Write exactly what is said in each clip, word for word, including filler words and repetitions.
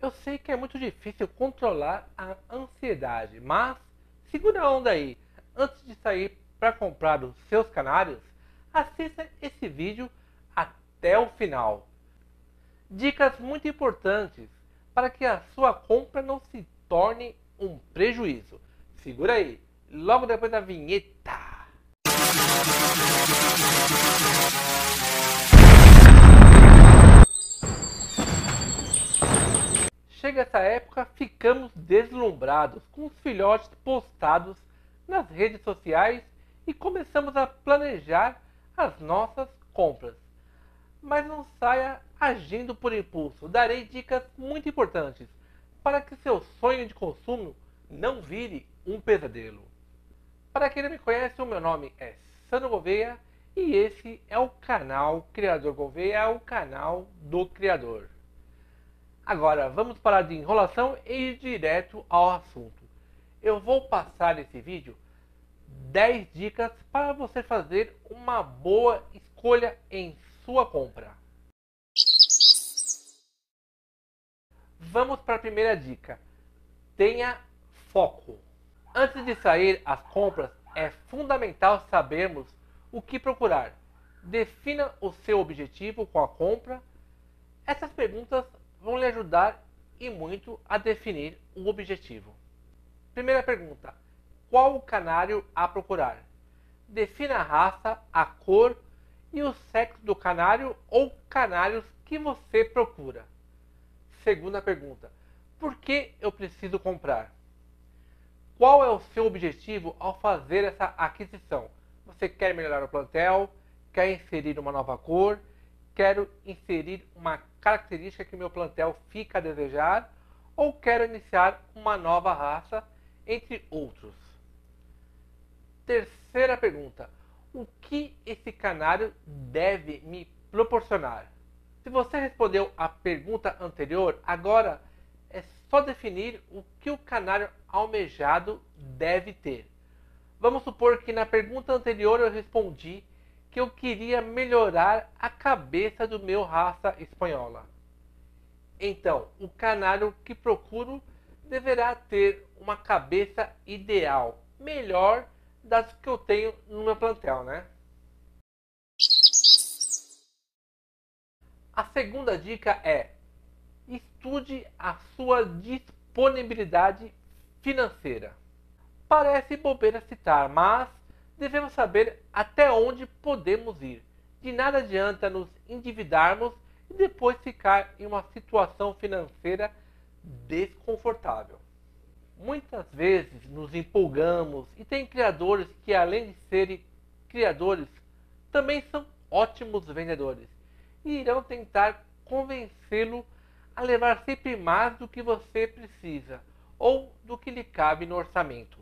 Eu sei que é muito difícil controlar a ansiedade, mas segura a onda aí. Antes de sair para comprar os seus canários, assista esse vídeo até o final. Dicas muito importantes para que a sua compra não se torne um prejuízo. Segura aí, logo depois da vinheta. Chega essa época, ficamos deslumbrados com os filhotes postados nas redes sociais e começamos a planejar as nossas compras. Mas não saia agindo por impulso. Darei dicas muito importantes para que seu sonho de consumo não vire um pesadelo. Para quem não me conhece, o meu nome é Sandro Gouveia e esse é o canal Criadouro Gouveia, é o canal do Criador. Agora, vamos parar de enrolação e ir direto ao assunto. Eu vou passar nesse vídeo dez dicas para você fazer uma boa escolha em sua compra. Vamos para a primeira dica. Tenha foco. Antes de sair às compras, é fundamental sabermos o que procurar. Defina o seu objetivo com a compra. Essas perguntas vão lhe ajudar e muito a definir o objetivo. Primeira pergunta: qual o canário a procurar? Defina a raça, a cor e o sexo do canário ou canários que você procura. Segunda pergunta: por que eu preciso comprar? Qual é o seu objetivo ao fazer essa aquisição? Você quer melhorar o plantel? Quer inserir uma nova cor? Quero inserir uma característica que meu plantel fica a desejar, ou quero iniciar uma nova raça, entre outros. Terceira pergunta: o que esse canário deve me proporcionar? Se você respondeu a pergunta anterior, agora é só definir o que o canário almejado deve ter. Vamos supor que na pergunta anterior eu respondi que eu queria melhorar a cabeça do meu raça espanhola. Então, o canário que procuro deverá ter uma cabeça ideal, melhor das que eu tenho no meu plantel, né? A segunda dica é: estude a sua disponibilidade financeira. Parece bobeira citar, mas devemos saber até onde podemos ir. De nada adianta nos endividarmos e depois ficar em uma situação financeira desconfortável. Muitas vezes nos empolgamos e tem criadores que, além de serem criadores, também são ótimos vendedores e irão tentar convencê-lo a levar sempre mais do que você precisa ou do que lhe cabe no orçamento.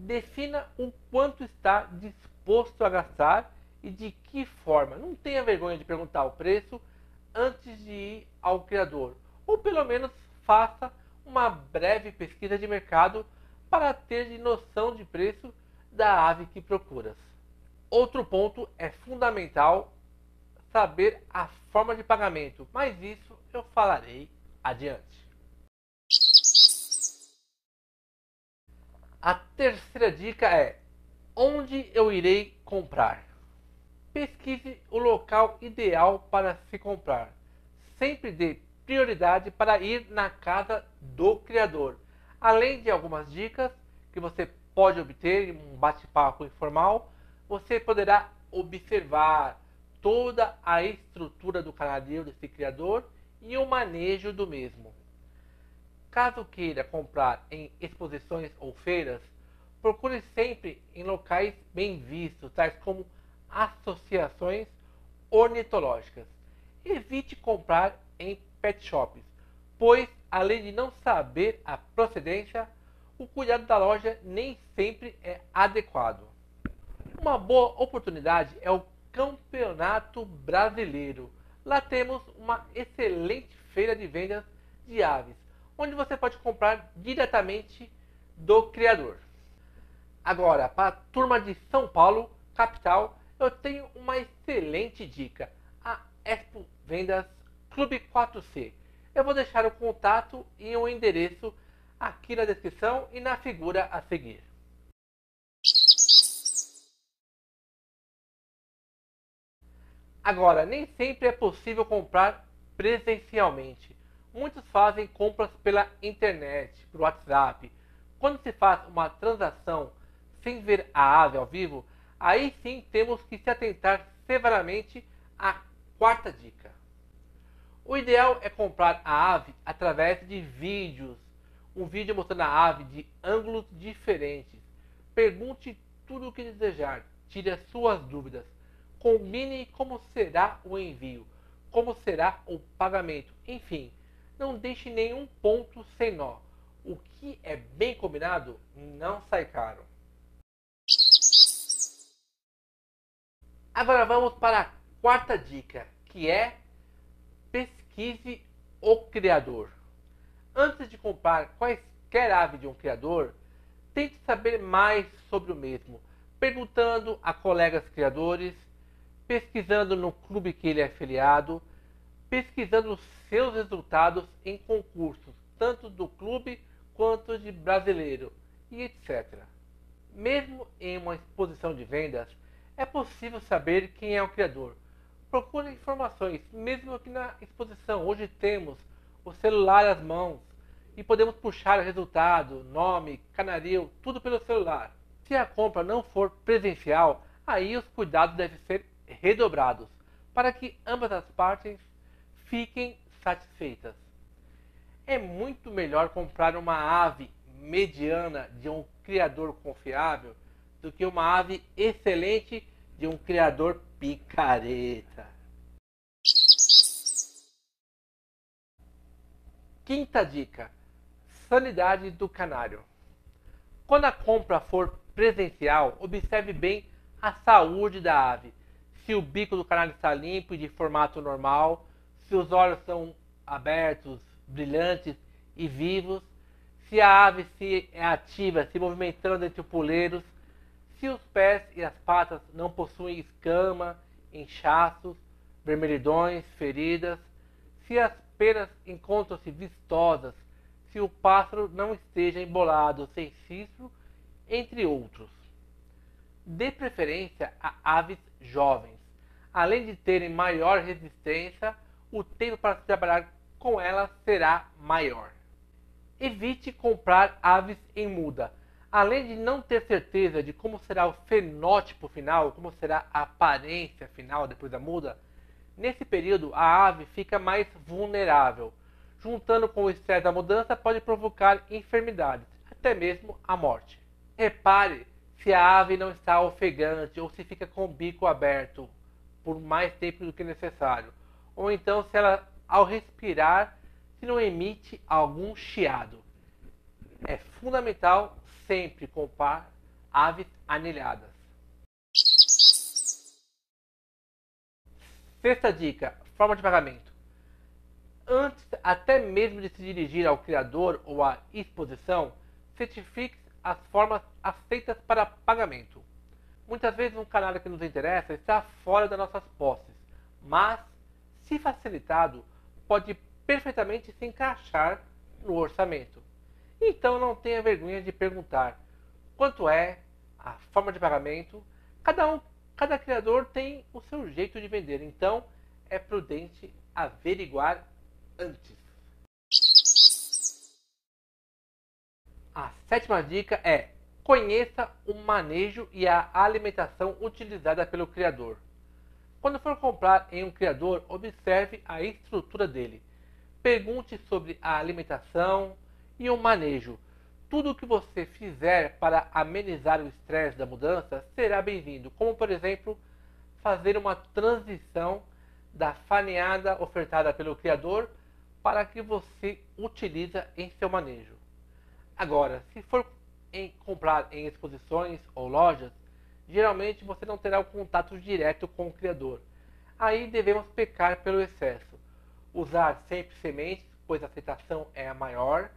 Defina o quanto está disposto a gastar e de que forma. Não tenha vergonha de perguntar o preço antes de ir ao criador. Ou pelo menos faça uma breve pesquisa de mercado para ter noção de preço da ave que procuras. Outro ponto: é fundamental saber a forma de pagamento, mas isso eu falarei adiante. A terceira dica é: onde eu irei comprar? Pesquise o local ideal para se comprar. Sempre dê prioridade para ir na casa do criador. Além de algumas dicas que você pode obter em um bate-papo informal, você poderá observar toda a estrutura do canarinho desse criador e o manejo do mesmo. Caso queira comprar em exposições ou feiras, procure sempre em locais bem vistos, tais como associações ornitológicas. Evite comprar em pet shops, pois além de não saber a procedência, o cuidado da loja nem sempre é adequado. Uma boa oportunidade é o Campeonato Brasileiro. Lá temos uma excelente feira de vendas de aves, onde você pode comprar diretamente do criador. Agora, para a turma de São Paulo, capital, eu tenho uma excelente dica: a Expo Vendas Clube quatro C. Eu vou deixar o contato e o endereço aqui na descrição e na figura a seguir. Agora, nem sempre é possível comprar presencialmente. Muitos fazem compras pela internet, por WhatsApp. Quando se faz uma transação sem ver a ave ao vivo, aí sim temos que se atentar severamente à quarta dica. O ideal é comprar a ave através de vídeos. Um vídeo mostrando a ave de ângulos diferentes. Pergunte tudo o que desejar, tire as suas dúvidas. Combine como será o envio, como será o pagamento. Enfim, não deixe nenhum ponto sem nó. O que é bem combinado não sai caro. Agora vamos para a quarta dica, que é pesquise o criador. Antes de comprar quaisquer ave de um criador, tente saber mais sobre o mesmo, perguntando a colegas criadores, pesquisando no clube que ele é afiliado, pesquisando os seus resultados em concursos, tanto do clube quanto de brasileiro, e etcétera. Mesmo em uma exposição de vendas, é possível saber quem é o criador. Procure informações, mesmo que na exposição hoje temos o celular às mãos e podemos puxar o resultado, nome, canaril, tudo pelo celular. Se a compra não for presencial, aí os cuidados devem ser redobrados, para que ambas as partes fiquem satisfeitas. É muito melhor comprar uma ave mediana de um criador confiável do que uma ave excelente de um criador picareta. Quinta dica: sanidade do canário. Quando a compra for presencial, observe bem a saúde da ave. Se o bico do canário está limpo e de formato normal, se os olhos são abertos, brilhantes e vivos, se a ave se é ativa, se movimentando entre poleiros, se os pés e as patas não possuem escama, inchaços, vermelhidões, feridas, se as penas encontram-se vistosas, se o pássaro não esteja embolado, sem cistro, entre outros. Dê preferência a aves jovens. Além de terem maior resistência, o tempo para se trabalhar com elas será maior. Evite comprar aves em muda. Além de não ter certeza de como será o fenótipo final, como será a aparência final depois da muda, nesse período a ave fica mais vulnerável. Juntando com o estresse da mudança, pode provocar enfermidades, até mesmo a morte. Repare se a ave não está ofegante ou se fica com o bico aberto por mais tempo do que necessário. Ou então se ela, ao respirar, se não emite algum chiado. É fundamental sempre comprar aves anilhadas. Sexta dica: forma de pagamento. Antes até mesmo de se dirigir ao criador ou à exposição, certifique as formas aceitas para pagamento. Muitas vezes um canário que nos interessa está fora das nossas posses, mas, se facilitado, pode perfeitamente se encaixar no orçamento. Então não tenha vergonha de perguntar quanto é a forma de pagamento. Cada um, cada criador tem o seu jeito de vender, então é prudente averiguar antes. A sétima dica é: conheça o manejo e a alimentação utilizada pelo criador. Quando for comprar em um criador, observe a estrutura dele. Pergunte sobre a alimentação e o manejo. Tudo o que você fizer para amenizar o estresse da mudança será bem-vindo, como por exemplo, fazer uma transição da faneada ofertada pelo criador para que você utiliza em seu manejo. Agora, se for em comprar em exposições ou lojas, geralmente você não terá o contato direto com o criador. Aí devemos pecar pelo excesso. Usar sempre sementes, pois a aceitação é a maior.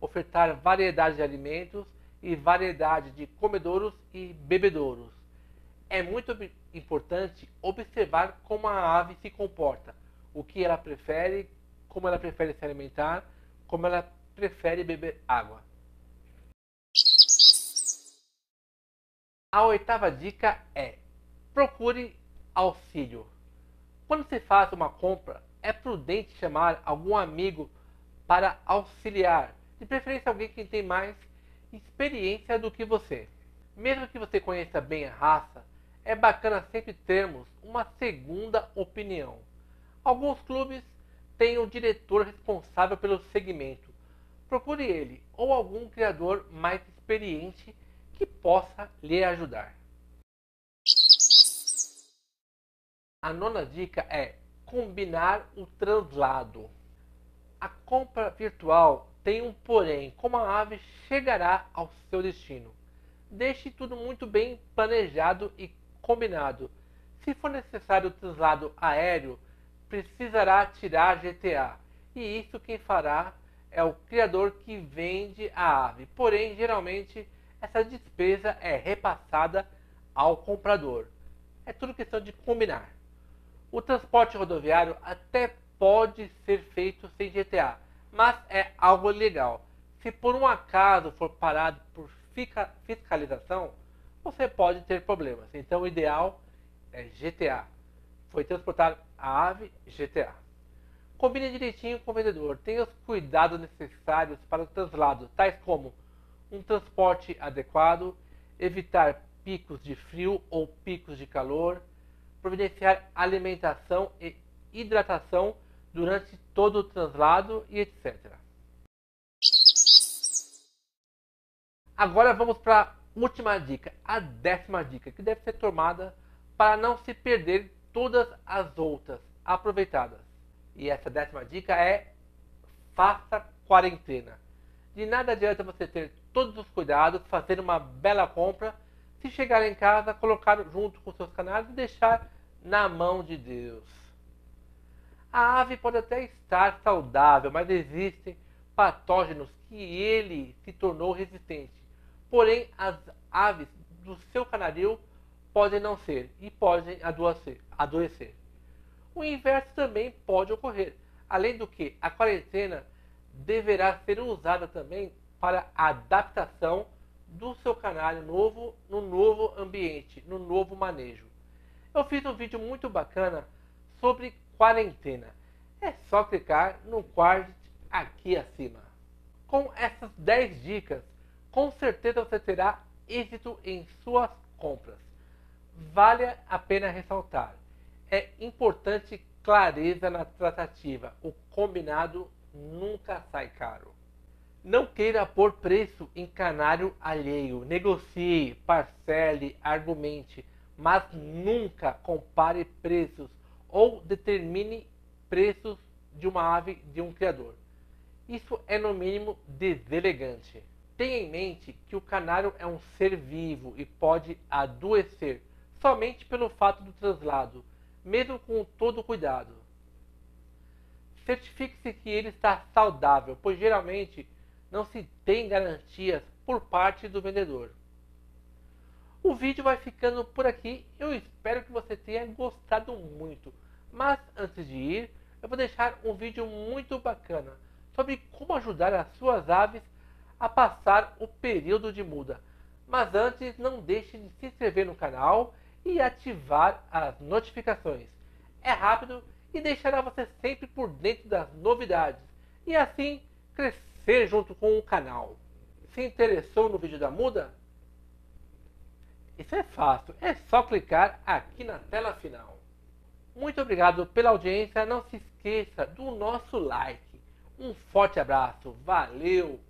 Ofertar variedade de alimentos e variedade de comedouros e bebedouros. É muito importante observar como a ave se comporta, o que ela prefere, como ela prefere se alimentar, como ela prefere beber água. A oitava dica é: procure auxílio. Quando se faz uma compra, é prudente chamar algum amigo para auxiliar, de preferência alguém que tem mais experiência do que você. Mesmo que você conheça bem a raça, é bacana sempre termos uma segunda opinião. Alguns clubes têm um diretor responsável pelo segmento. Procure ele ou algum criador mais experiente que possa lhe ajudar. A nona dica é combinar o translado. A compra virtual tem um porém: como a ave chegará ao seu destino. Deixe tudo muito bem planejado e combinado. Se for necessário o translado aéreo, precisará tirar G T A, e isso quem fará é o criador que vende a ave. Porém, geralmente, essa despesa é repassada ao comprador. É tudo questão de combinar. O transporte rodoviário até pode ser feito sem G T A, mas é algo legal. Se por um acaso for parado por fiscalização, você pode ter problemas. Então o ideal é G T A. Foi transportar a ave, G T A. Combine direitinho com o vendedor. Tenha os cuidados necessários para o translado, tais como um transporte adequado, evitar picos de frio ou picos de calor, providenciar alimentação e hidratação durante todo o translado e etcétera. Agora vamos para a última dica, a décima dica, que deve ser tomada para não se perder todas as outras aproveitadas. E essa décima dica é: faça quarentena. De nada adianta você ter todos os cuidados, fazer uma bela compra, se chegar em casa, colocar junto com seus canários e deixar na mão de Deus. A ave pode até estar saudável, mas existem patógenos que ele se tornou resistente. Porém, as aves do seu canaril podem não ser e podem adoecer. O inverso também pode ocorrer. Além do que, a quarentena deverá ser usada também para a adaptação do seu canário novo no novo ambiente, no novo manejo. Eu fiz um vídeo muito bacana sobre quarentena. É só clicar no card aqui acima. Com essas dez dicas, com certeza você terá êxito em suas compras. Vale a pena ressaltar: é importante clareza na tratativa. O combinado nunca sai caro. Não queira pôr preço em canário alheio. Negocie, parcele, argumente, mas nunca compare preços ou determine preços de uma ave de um criador. Isso é, no mínimo, deselegante. Tenha em mente que o canário é um ser vivo e pode adoecer somente pelo fato do translado, mesmo com todo o cuidado. Certifique-se que ele está saudável, pois geralmente não se tem garantias por parte do vendedor. O vídeo vai ficando por aqui. Eu espero que você tenha gostado muito. Mas antes de ir, eu vou deixar um vídeo muito bacana sobre como ajudar as suas aves a passar o período de muda. Mas antes, não deixe de se inscrever no canal e ativar as notificações. É rápido e deixará você sempre por dentro das novidades e assim crescer junto com o canal. Se interessou no vídeo da muda? Isso é fácil, é só clicar aqui na tela final. Muito obrigado pela audiência, não se esqueça do nosso like. Um forte abraço, valeu!